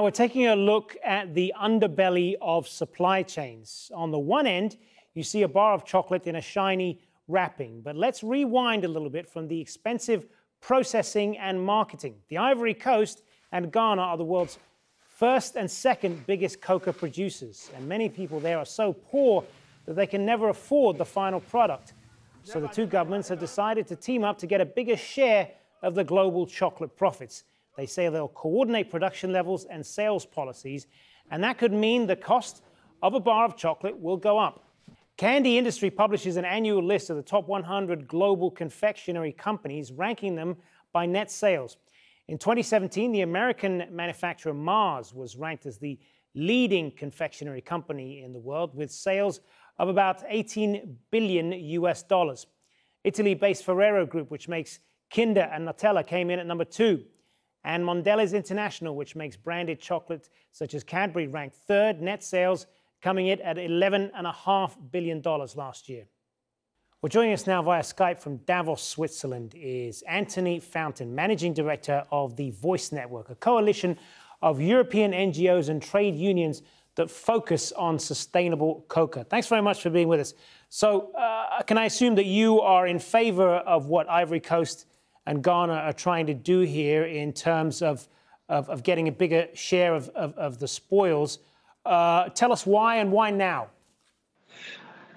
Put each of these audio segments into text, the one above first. We're taking a look at the underbelly of supply chains. On the one end, you see a bar of chocolate in a shiny wrapping. But let's rewind a little bit from the expensive processing and marketing. The Ivory Coast and Ghana are the world's first and second biggest coca producers. And many people there are so poor that they can never afford the final product. So the two governments have decided to team up to get a bigger share of the global chocolate profits. They say they'll coordinate production levels and sales policies, and that could mean the cost of a bar of chocolate will go up. Candy Industry publishes an annual list of the top 100 global confectionery companies, ranking them by net sales. In 2017, the American manufacturer Mars was ranked as the leading confectionery company in the world, with sales of about $18 billion. Italy-based Ferrero Group, which makes Kinder and Nutella, came in at number 2. And Mondelēz International, which makes branded chocolate such as Cadbury, ranked 3rd, net sales coming in at $11.5 billion last year. Well, joining us now via Skype from Davos, Switzerland, is Antonie Fountain, Managing Director of The Voice Network, a coalition of European NGOs and trade unions that focus on sustainable coca. Thanks very much for being with us. So, can I assume that you are in favour of what Ivory Coast and Ghana are trying to do here in terms of getting a bigger share of the spoils? Tell us why, and why now?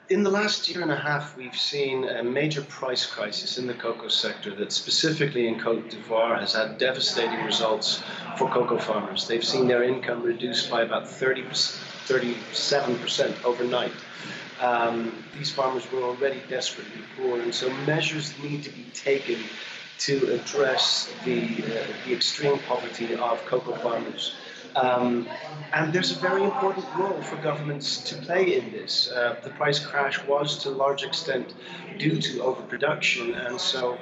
In the last year and a half, we've seen a major price crisis in the cocoa sector that specifically in Côte d'Ivoire has had devastating results for cocoa farmers. They've seen their income reduced by about 37% overnight. These farmers were already desperately poor, and so measures need to be taken to address the extreme poverty of cocoa farmers. And there's a very important role for governments to play in this. The price crash was to a large extent due to overproduction, and so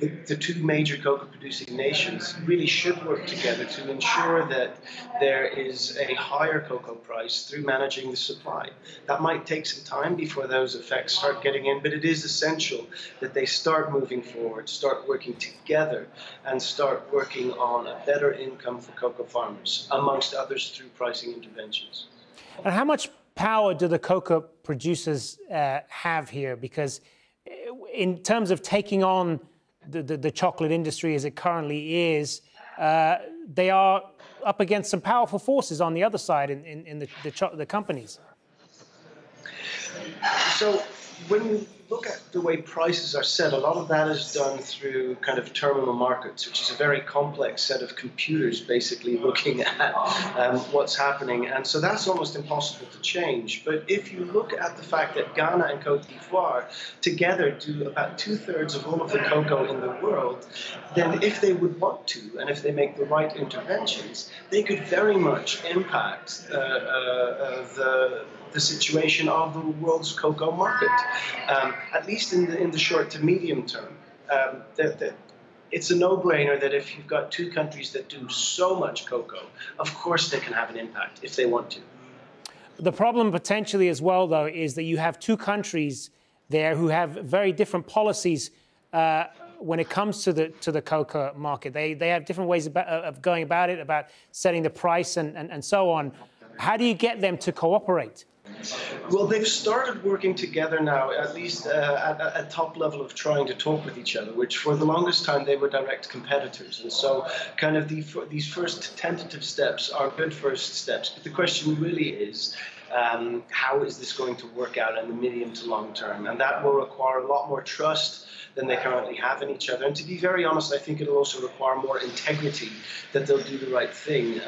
the two major cocoa-producing nations really should work together to ensure that there is a higher cocoa price through managing the supply. That might take some time before those effects start getting in, but it is essential that they start moving forward, start working together, and start working on a better income for cocoa farmers, amongst others through pricing interventions. And how much power do the cocoa producers have here? Because in terms of taking on the chocolate industry as it currently is, they are up against some powerful forces on the other side in the companies. So when we look at the way prices are set, a lot of that is done through kind of terminal markets, which is a very complex set of computers basically looking at what's happening. And so that's almost impossible to change. But if you look at the fact that Ghana and Côte d'Ivoire together do about 2/3 of all of the cocoa in the world, then if they would want to, and if they make the right interventions, they could very much impact the situation of the world's cocoa market, at least in the short to medium term. It's a no-brainer that if you've got two countries that do so much cocoa, of course they can have an impact if they want to. The problem potentially as well, though, is that you have two countries there who have very different policies when it comes to the cocoa market. They have different ways of going about it, about setting the price and so on. How do you get them to cooperate? Well, they've started working together now, at least at top level of trying to talk with each other, which for the longest time they were direct competitors. And so kind of these first tentative steps are good first steps. But the question really is, how is this going to work out in the medium to long term? And that will require a lot more trust than they currently have in each other. And to be very honest, I think it'll also require more integrity that they'll do the right thing.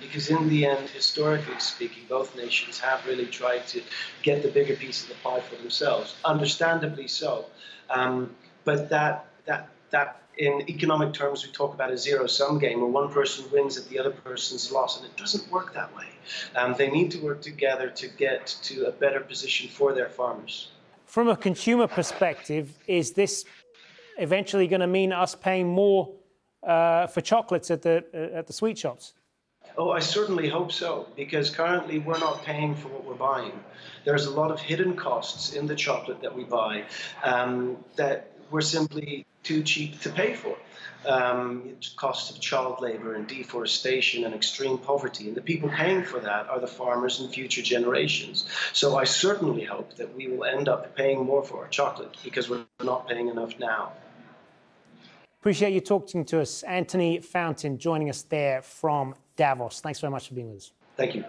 Because in the end, historically speaking, both nations have really tried to get the bigger piece of the pie for themselves, understandably so. But that in economic terms, we talk about a zero-sum game where one person wins at the other person's loss, and it doesn't work that way. They need to work together to get to a better position for their farmers. From a consumer perspective, is this eventually going to mean us paying more for chocolates at the sweet shops? Oh, I certainly hope so, because currently we're not paying for what we're buying. There's a lot of hidden costs in the chocolate that we buy that were simply too cheap to pay for. The cost of child labor and deforestation and extreme poverty, and the people paying for that are the farmers and future generations. So I certainly hope that we will end up paying more for our chocolate because we're not paying enough now. Appreciate you talking to us. Antonie Fountain joining us there from Davos. Thanks very much for being with us. Thank you.